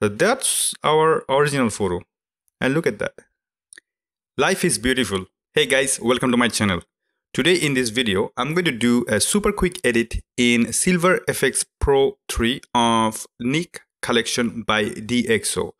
That's our original photo. And look at that. Life is beautiful. Hey guys, welcome to my channel. Today in this video, I'm going to do a super quick edit in Silver Efex Pro 3 of Nik Collection by DxO.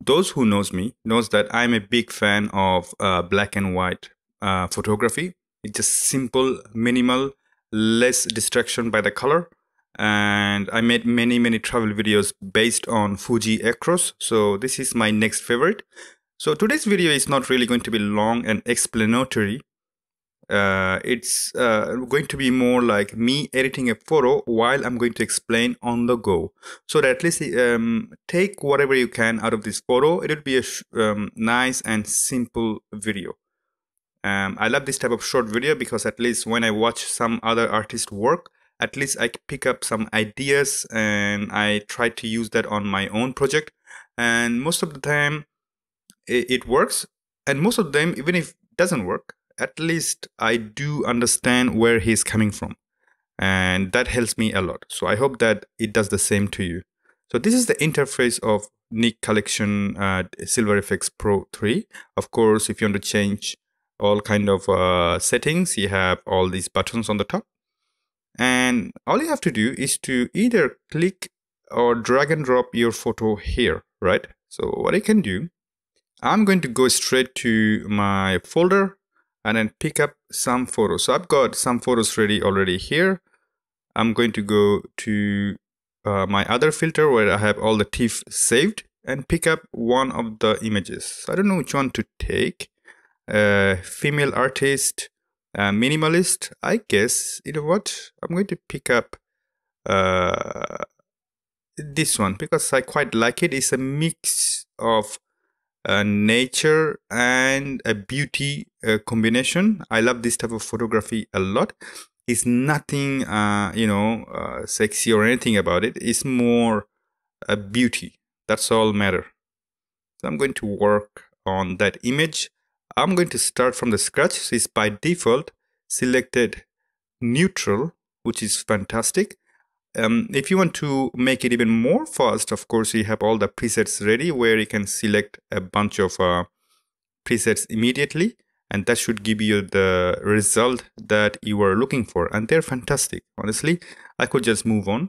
Those who knows me knows that I'm a big fan of black and white photography. It's just simple, minimal, less distraction by the color. And I made many travel videos based on Fuji X-Cross, so this is my next favorite. So today's video is not really going to be long and explanatory. It's going to be more like me editing a photo while I'm going to explain on the go, so that at least take whatever you can out of this photo. It will be a nice and simple video. I love this type of short video because at least when I watch some other artist work, at least I pick up some ideas and I try to use that on my own project, and most of the time it works, and most of them, even if it doesn't work, at least I do understand where he's coming from, and that helps me a lot. So I hope that it does the same to you. So this is the interface of Nik Collection Silver Efex Pro 3. Of course, if you want to change all kind of settings, you have all these buttons on the top. And all you have to do is to either click or drag and drop your photo here, right? So what I can do, I'm going to go straight to my folder and then pick up some photos. So I've got some photos ready already here. I'm going to go to my other filter where I have all the TIFF saved and pick up one of the images. So I don't know which one to take. Female artist. Minimalist, I guess. You know what? I'm going to pick up this one because I quite like it. It's a mix of nature and a beauty combination. I love this type of photography a lot. It's nothing, you know, sexy or anything about it. It's more a beauty. That's all matter. So I'm going to work on that image. I'm going to start from the scratch. So it's by default selected neutral, which is fantastic. If you want to make it even more fast, of course, you have all the presets ready where you can select a bunch of presets immediately, and that should give you the result that you are looking for. And they're fantastic. Honestly, I could just move on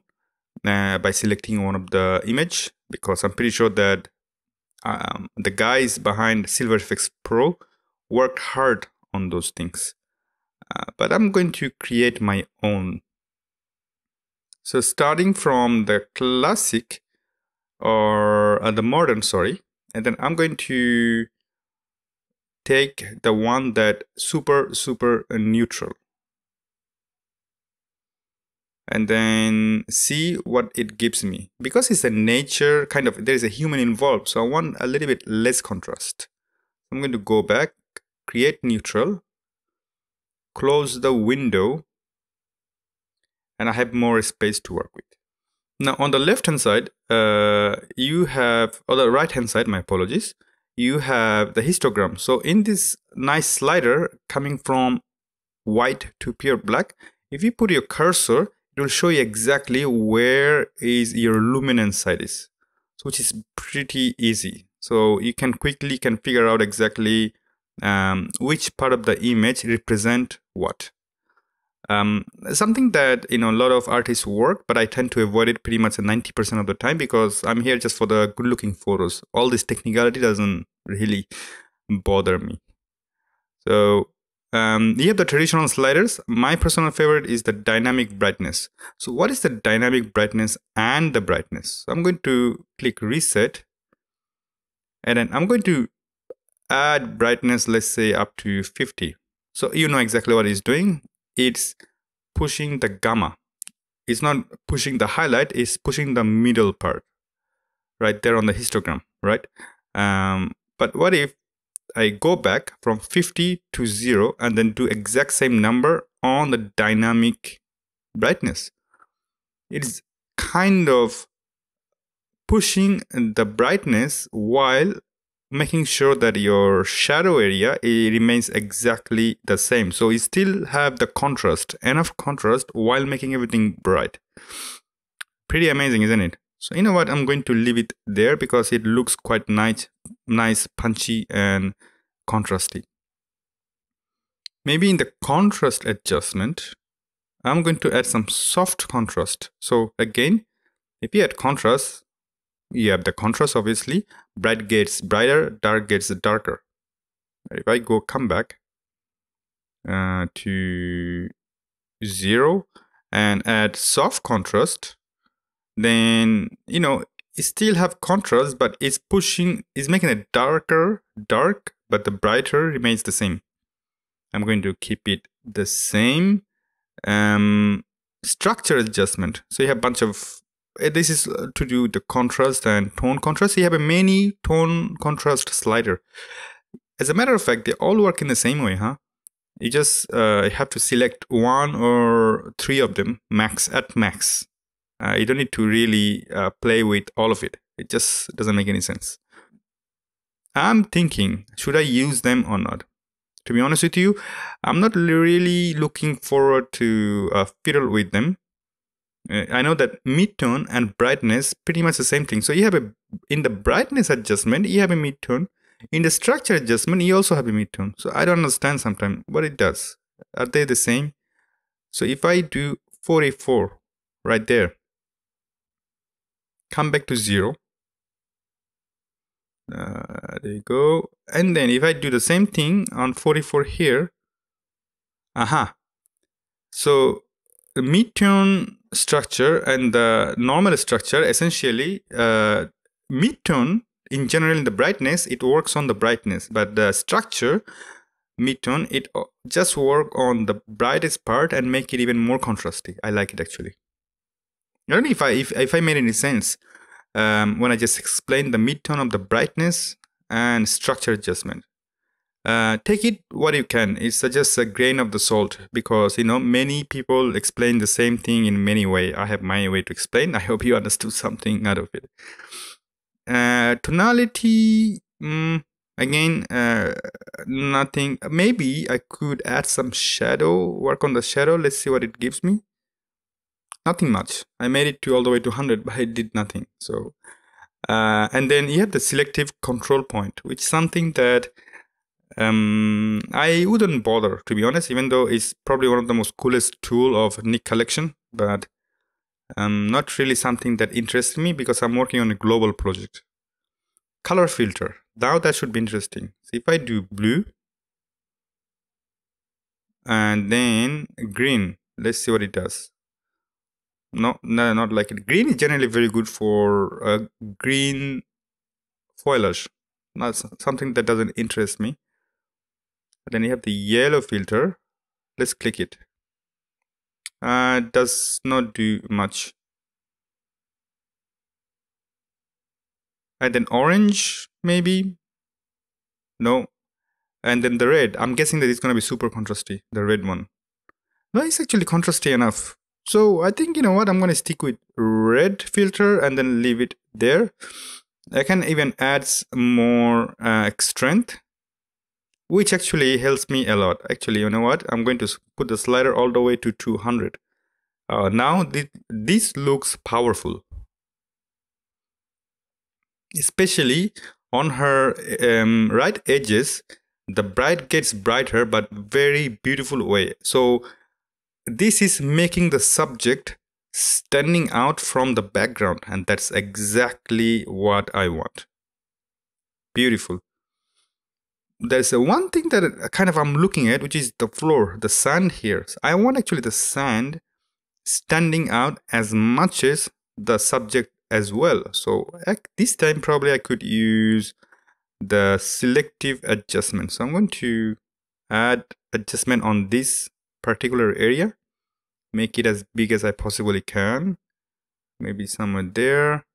by selecting one of the image, because I'm pretty sure that the guys behind Silver Efex Pro worked hard on those things, but I'm going to create my own. So starting from the classic or the modern, sorry, and then I'm going to take the one that super neutral, and then see what it gives me, because it's a nature kind of, there is a human involved, so I want a little bit less contrast. I'm going to go back, create neutral, close the window, and I have more space to work with. Now on the left hand side, you have, or the right hand side, my apologies, you have the histogram. So in this nice slider coming from white to pure black, if you put your cursor, it will show you exactly where is your luminance side is, so which is pretty easy. So you can quickly can figure out exactly which part of the image represent what. Something that, you know, a lot of artists work, but I tend to avoid it pretty much 90% of the time, because I'm here just for the good looking photos. All this technicality doesn't really bother me. So you have the traditional sliders. My personal favorite is the dynamic brightness. So what is the dynamic brightness and the brightness? So I'm going to click reset, and then I'm going to add brightness, let's say up to 50. So you know exactly what it's doing. It's pushing the gamma. It's not pushing the highlight, it's pushing the middle part right there on the histogram, right? But what if I go back from 50 to 0 and then do exact same number on the dynamic brightness? It's kind of pushing the brightness while making sure that your shadow area, it remains exactly the same. So you still have the contrast, enough contrast, while making everything bright. Pretty amazing, isn't it? So you know what, I'm going to leave it there because it looks quite nice, punchy and contrasty. Maybe in the contrast adjustment, I'm going to add some soft contrast. So again, if you add contrast, you have the contrast obviously. Bright gets brighter, dark gets darker. If I go come back to 0 and add soft contrast, then you know it still have contrast, but it's pushing, it's making it dark, but the brighter remains the same. I'm going to keep it the same. Structure adjustment. So you have a bunch of, this is to do the contrast and tone contrast. You have a many tone contrast slider. As a matter of fact, they all work in the same way, huh? You just have to select one or three of them max at max. You don't need to really play with all of it. It just doesn't make any sense. I'm thinking, should I use them or not? To be honest with you, I'm not really looking forward to fiddle with them. I know that mid-tone and brightness pretty much the same thing. So you have a, in the brightness adjustment, you have a mid-tone. In the structure adjustment, you also have a mid-tone. So I don't understand sometimes what it does. Are they the same? So if I do 44 right there, come back to 0. There you go. And then if I do the same thing on 44 here, aha. So the mid-tone structure and the normal structure, essentially mid-tone in general in the brightness, it works on the brightness, but the structure mid-tone, it just work on the brightest part and make it even more contrasty. I like it actually. I don't know if I made any sense. When I just explained the mid-tone of the brightness and structure adjustment. Take it what you can. It's just a grain of the salt because, you know, many people explain the same thing in many ways. I have my way to explain. I hope you understood something out of it. Tonality, again, nothing. Maybe I could add some shadow, work on the shadow. Let's see what it gives me. Nothing much. I made it to all the way to 100, but it did nothing. So, and then you have the selective control point, which is something that I wouldn't bother, to be honest, even though it's probably one of the most coolest tool of Nik Collection, but not really something that interests me because I'm working on a global project. Color filter. Now that should be interesting. So if I do blue and then green, let's see what it does. No, not like it. Green is generally very good for green foliage. That's something that doesn't interest me. But then you have the yellow filter. Let's click it. Does not do much. And then orange, maybe? No. And then the red. I'm guessing that it's going to be super contrasty, the red one. No, it's actually contrasty enough. So I think, you know what, I'm going to stick with red filter and then leave it there. I can even add more strength, which actually helps me a lot. Actually, you know what, I'm going to put the slider all the way to 200. Now this looks powerful. Especially on her right edges, the bright gets brighter, but very beautiful way. So this is making the subject standing out from the background, and that's exactly what I want. Beautiful. There's one thing that kind of I'm looking at, which is the floor, the sand here. So I want actually the sand standing out as much as the subject as well. So at this time probably I could use the selective adjustment. So I'm going to add adjustment on this particular area, make it as big as I possibly can, maybe somewhere there.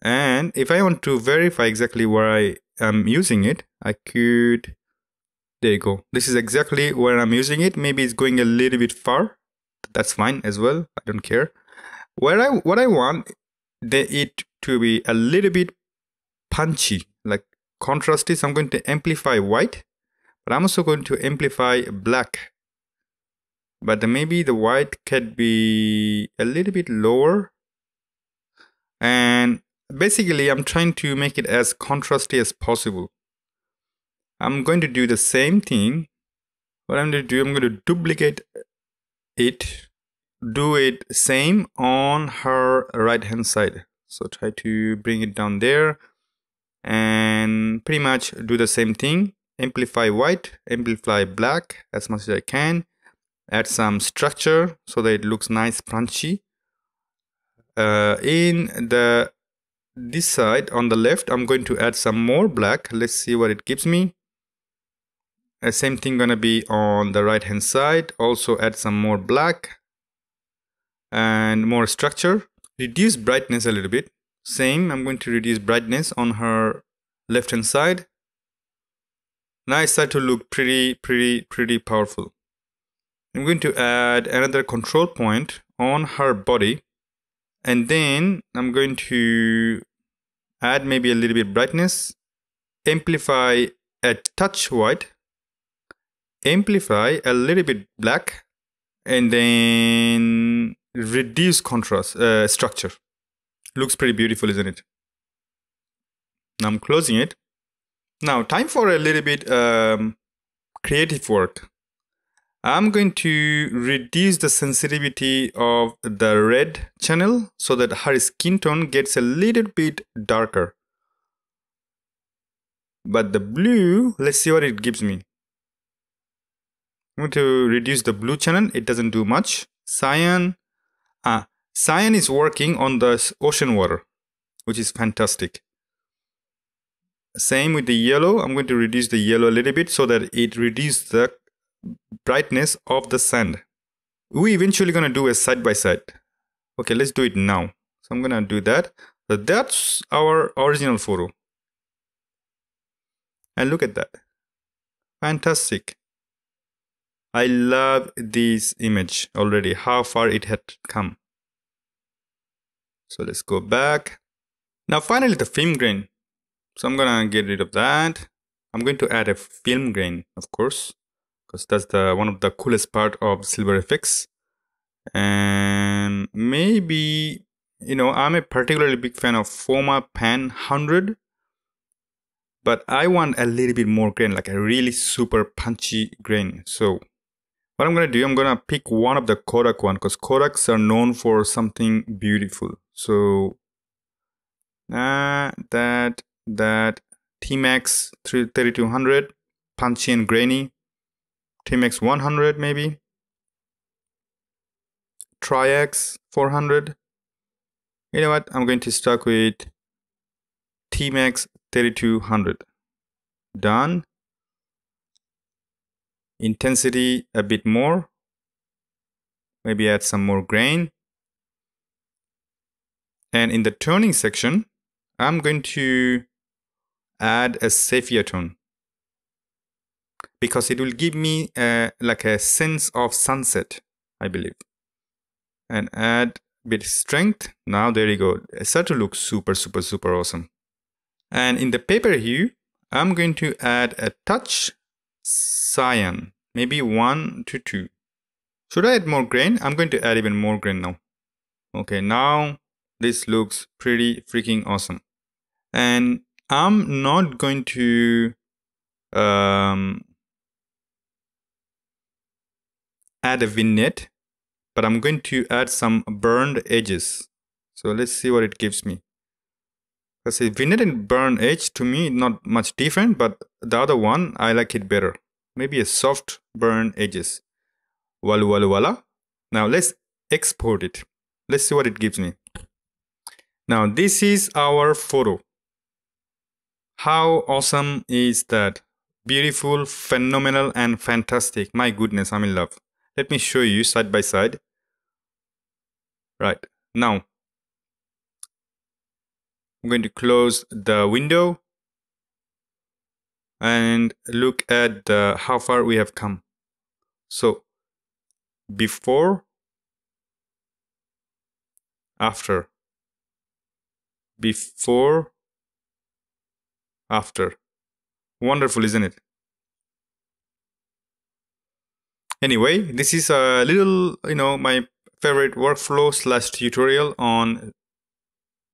And if I want to verify exactly where I am using it, I could, there you go, this is exactly where I'm using it. Maybe it's going a little bit far, that's fine as well, I don't care. What I want it to be a little bit punchy, like contrasty, so I'm going to amplify white. But I'm also going to amplify black, but maybe the white could be a little bit lower and basically I'm trying to make it as contrasty as possible. I'm going to do the same thing. What I'm going to do, I'm going to duplicate it, do it same on her right hand side. So try to bring it down there and pretty much do the same thing. Amplify white, amplify black as much as I can. Add some structure so that it looks nice, punchy. This side on the left, I'm going to add some more black. Let's see what it gives me. Same thing gonna be on the right hand side. Also add some more black and more structure. Reduce brightness a little bit. Same, I'm going to reduce brightness on her left hand side. Now it starts to look pretty powerful. I'm going to add another control point on her body, and then I'm going to add maybe a little bit brightness, amplify a touch white, amplify a little bit black, and then reduce contrast structure. Looks pretty beautiful, isn't it? Now I'm closing it. Now time for a little bit creative work. I'm going to reduce the sensitivity of the red channel so that her skin tone gets a little bit darker. But the blue, let's see what it gives me. I'm going to reduce the blue channel, it doesn't do much. Cyan, cyan is working on the ocean water, which is fantastic. Same with the yellow, I'm going to reduce the yellow a little bit so that it reduces the brightness of the sand. We eventually gonna do a side by side. Okay, let's do it now. So I'm gonna do that. So that's our original photo. And look at that. Fantastic. I love this image already, how far it had come. So let's go back. Now finally the film grain. So I'm gonna get rid of that. I'm going to add a film grain, of course, because that's one of the coolest part of Silver Efex. And maybe, you know, I'm a particularly big fan of Foma Pan 100, but I want a little bit more grain, like a really super punchy grain. So what I'm gonna do, I'm gonna pick one of the Kodak one, because Kodaks are known for something beautiful. So that T-Max 3200, punchy and grainy. T-Max 100 maybe, Tri-X 400, you know what, I'm going to start with T-Max 3200, done, intensity a bit more, maybe add some more grain, and in the toning section, I'm going to add a sepia tone. Because it will give me like a sense of sunset, I believe. And add a bit of strength. Now there you go. It starts to look super awesome. And in the paper hue, I'm going to add a touch cyan. Maybe 1 to 2. Should I add more grain? I'm going to add even more grain now. Okay, now this looks pretty freaking awesome. And I'm not going to add a vignette, but I'm going to add some burned edges. So let's see what it gives me. Because a vignette and burned edge to me not much different, but the other one I like it better. Maybe a soft burned edges. Voila, voila, voila. Now let's export it. Let's see what it gives me. Now this is our photo. How awesome is that? Beautiful, phenomenal, and fantastic. My goodness, I'm in love. Let me show you side by side. Right, now I'm going to close the window and look at how far we have come. So before, after, before, after. Wonderful, isn't it? Anyway, this is a little, you know, my favorite workflow / tutorial on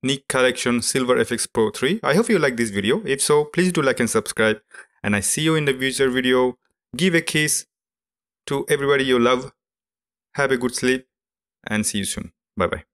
Nik Collection Silver Efex Pro 3. I hope you like this video. If so, please do like and subscribe. And I see you in the future video. Give a kiss to everybody you love. Have a good sleep and see you soon. Bye bye.